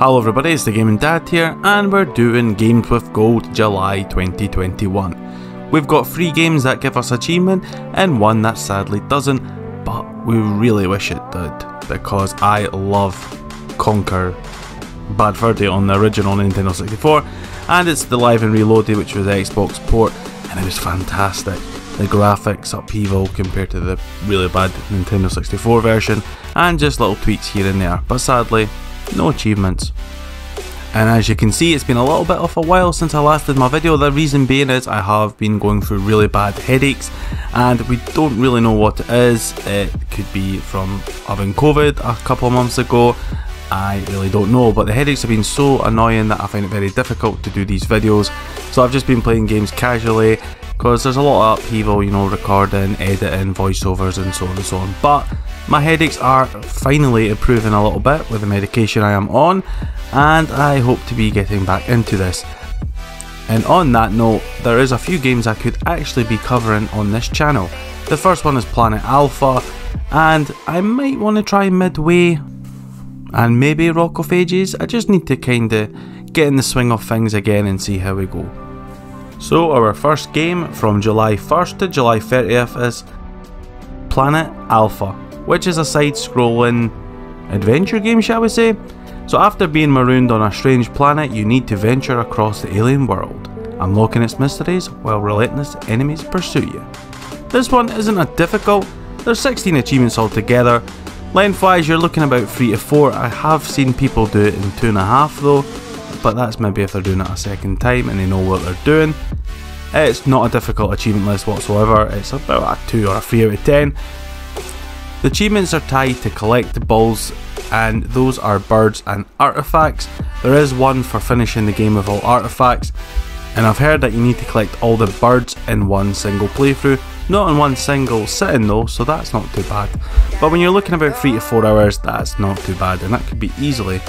Hello everybody, it's the Gaming Dad here, and we're doing Games with Gold July 2021. We've got 3 games that give us achievement, and one that sadly doesn't, but we really wish it did, because I love Conker Bad Fur Day on the original Nintendo 64, and it's the Live and Reloaded, which was the Xbox port, and it was fantastic. The graphics upheaval compared to the really bad Nintendo 64 version, and just little tweaks here and there, but sadly, no achievements. And as you can see, it's been a little bit of a while since I last did my video. The reason being is I have been going through really bad headaches, and we don't really know what it is. It could be from having COVID a couple of months ago, I really don't know, but the headaches have been so annoying that I find it very difficult to do these videos. So I've just been playing games casually, because there's a lot of upheaval, you know, recording, editing, voiceovers and so on and so on. But my headaches are finally improving a little bit with the medication I am on, and I hope to be getting back into this. And on that note, there is a few games I could actually be covering on this channel. The first one is Planet Alpha, and I might want to try Midway and maybe Rock of Ages. I just need to kind of get in the swing of things again and see how we go. So our first game from July 1st to July 30th is Planet Alpha, which is a side-scrolling adventure game, shall we say. So after being marooned on a strange planet, you need to venture across the alien world, unlocking its mysteries while relentless enemies pursue you. This one isn't a difficult, there's 16 achievements altogether. Lengthwise, you're looking about 3 to 4, I have seen people do it in 2.5 though, but that's maybe if they're doing it a second time and they know what they're doing. It's not a difficult achievement list whatsoever, it's about a 2 or a 3 out of 10. The achievements are tied to collectibles, and those are birds and artefacts. There is one for finishing the game with all artefacts, and I've heard that you need to collect all the birds in one single playthrough. Not in one single sitting though, so that's not too bad. But when you're looking about 3 to 4 hours, that's not too bad, and that could be easily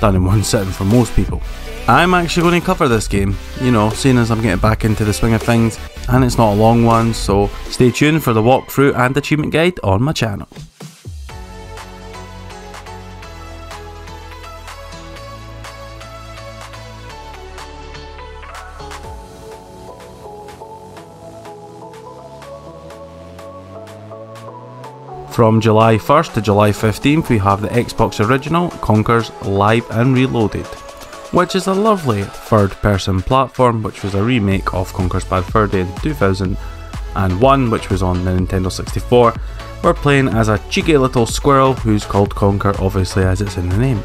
done in one sitting for most people. I'm actually going to cover this game, you know, seeing as I'm getting back into the swing of things, and it's not a long one, so stay tuned for the walkthrough and achievement guide on my channel. From July 1st to July 15th, we have the Xbox original Conker's Live and Reloaded, which is a lovely third-person platform, which was a remake of Conker's Bad Fur Day in 2001, which was on the Nintendo 64. We're playing as a cheeky little squirrel who's called Conker, obviously, as it's in the name.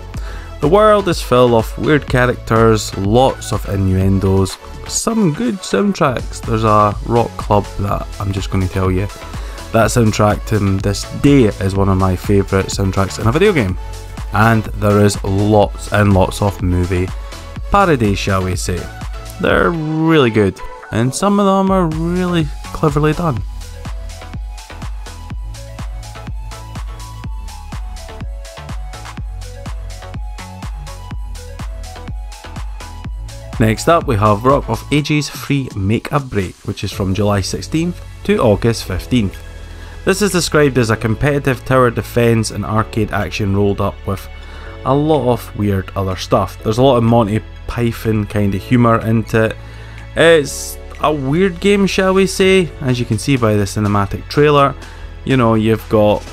The world is full of weird characters, lots of innuendos, some good soundtracks. There's a rock club that I'm just going to tell you. That soundtrack to this day is one of my favourite soundtracks in a video game. And there is lots and lots of movie parodies, shall we say. They're really good, and some of them are really cleverly done. Next up we have Rock of Ages 3 Make a Break, which is from July 16th to August 15th. This is described as a competitive tower defense and arcade action rolled up with a lot of weird other stuff. There's a lot of Monty Python kind of humour into it. It's a weird game, shall we say, as you can see by the cinematic trailer. You know, you've got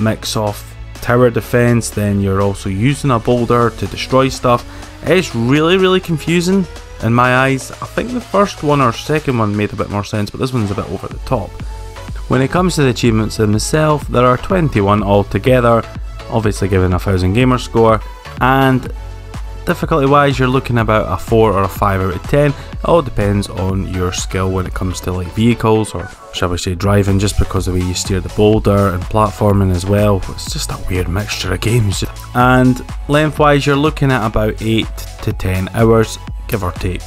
mix of tower defense, then you're also using a boulder to destroy stuff. It's really confusing in my eyes. I think the first one or second one made a bit more sense, but this one's a bit over the top. When it comes to the achievements themselves, there are 21 altogether, obviously given a 1000 gamer score, and difficulty wise you're looking about a 4 or a 5 out of 10, it all depends on your skill when it comes to like vehicles, or shall we say driving, just because of the way you steer the boulder, and platforming as well. It's just a weird mixture of games. And lengthwise you're looking at about 8 to 10 hours, give or take.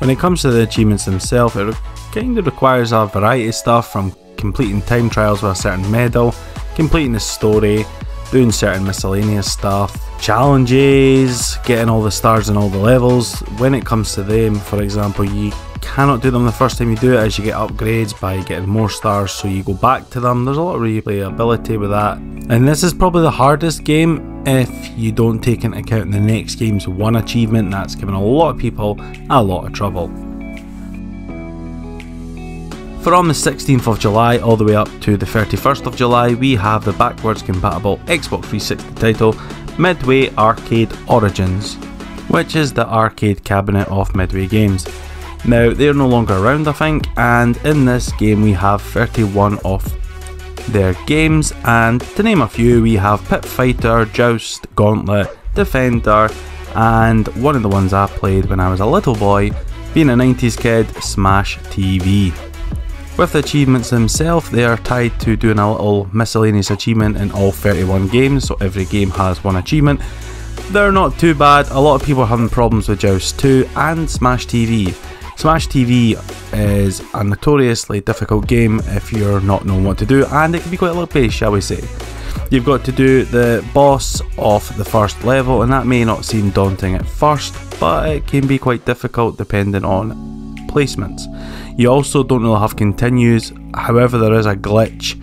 When it comes to the achievements themselves, it kind of requires a variety of stuff, from completing time trials with a certain medal, completing the story, doing certain miscellaneous stuff, challenges, getting all the stars in all the levels. When it comes to them, for example, you cannot do them the first time you do it, as you get upgrades by getting more stars, so you go back to them. There's a lot of replayability with that, and this is probably the hardest game if you don't take into account the next game's one achievement, and that's given a lot of people a lot of trouble. From the 16th of July all the way up to the 31st of July, we have the backwards compatible Xbox 360 title Midway Arcade Origins, which is the arcade cabinet of Midway Games. Now, they're no longer around, I think, and in this game we have 31 of their games, and to name a few, we have Pit Fighter, Joust, Gauntlet, Defender, and one of the ones I played when I was a little boy, being a 90s kid, Smash TV. With the achievements themselves, they are tied to doing a little miscellaneous achievement in all 31 games, so every game has one achievement. They're not too bad. A lot of people are having problems with Joust 2 and Smash TV. Smash TV is a notoriously difficult game if you're not knowing what to do, and it can be quite low-paced, shall we say. You've got to do the boss of the first level, and that may not seem daunting at first, but it can be quite difficult depending on placements. You also don't really have continues, however there is a glitch.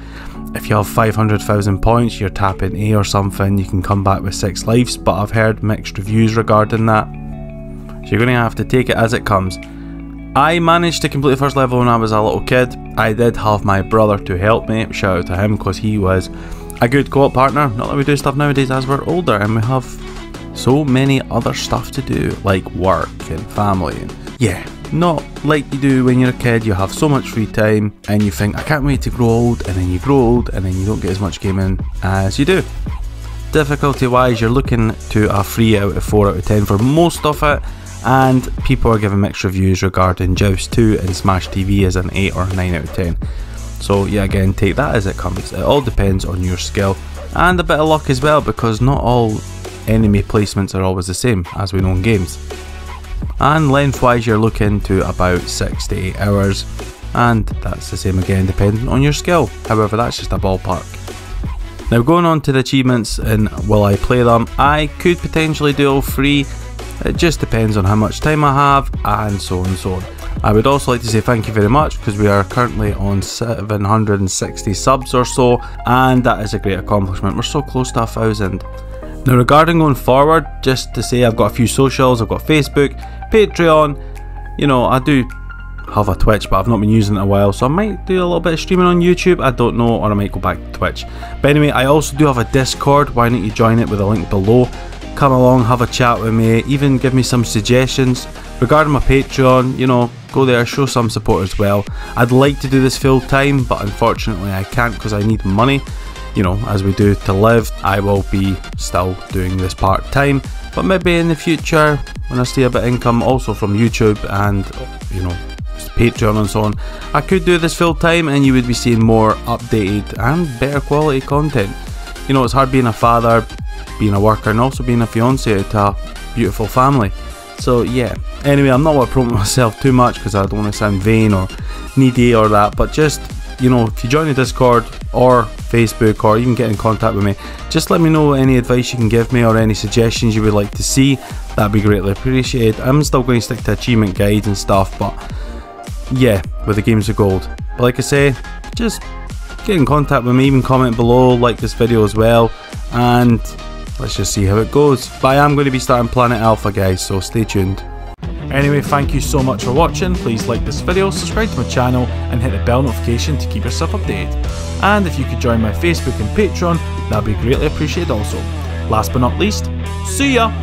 If you have 500,000 points, you're tapping A or something, you can come back with 6 lives, but I've heard mixed reviews regarding that, so you're going to have to take it as it comes. I managed to complete the first level when I was a little kid. I did have my brother to help me, shout out to him, because he was a good co-op partner. Not that we do stuff nowadays as we're older and we have so many other stuff to do, like work and family, and yeah, not like you do when you're a kid. You have so much free time and you think, I can't wait to grow old, and then you grow old and then you don't get as much gaming as you do. Difficulty wise, you're looking to a 3 out of 4 out of 10 for most of it, and people are giving mixed reviews regarding Joust 2 and Smash TV as an 8 or 9 out of 10. So yeah, again, take that as it comes. It all depends on your skill and a bit of luck as well, because not all enemy placements are always the same, as we know in games. And length wise, you're looking to about 6 to 8 hours, and that's the same again depending on your skill. However, that's just a ballpark. Now, going on to the achievements and will I play them, I could potentially do all 3. It just depends on how much time I have and so on and so on. I would also like to say thank you very much, because we are currently on 760 subs or so, and that is a great accomplishment. We're so close to 1,000. Now, regarding going forward, just to say, I've got a few socials. I've got Facebook, Patreon, you know, I do have a Twitch, but I've not been using it in a while, so I might do a little bit of streaming on YouTube, I don't know, or I might go back to Twitch. But anyway, I also do have a Discord. Why don't you join it with a link below? Come along, have a chat with me, even give me some suggestions regarding my Patreon. You know, go there, show some support as well. I'd like to do this full time, but unfortunately I can't, because I need money, you know, as we do to live. I will be still doing this part time, but maybe in the future, when I see a bit of income also from YouTube and, you know, Patreon and so on, I could do this full time, and you would be seeing more updated and better quality content. You know, it's hard being a father, being a worker, and also being a fiance to a beautiful family. So yeah, anyway, I'm not going to promote myself too much, because I don't want to sound vain or needy or that, but just, you know, if you join the Discord or Facebook, or even get in contact with me, just let me know any advice you can give me or any suggestions you would like to see. That'd be greatly appreciated. I'm still going to stick to achievement guides and stuff, but yeah, with the games of gold. But like I say, just get in contact with me, even comment below, like this video as well, and let's just see how it goes. But I am going to be starting Planet Alpha, guys, so stay tuned. Anyway, thank you so much for watching. Please like this video, subscribe to my channel, and hit the bell notification to keep yourself updated. And if you could join my Facebook and Patreon, that'd be greatly appreciated also. Last but not least, see ya!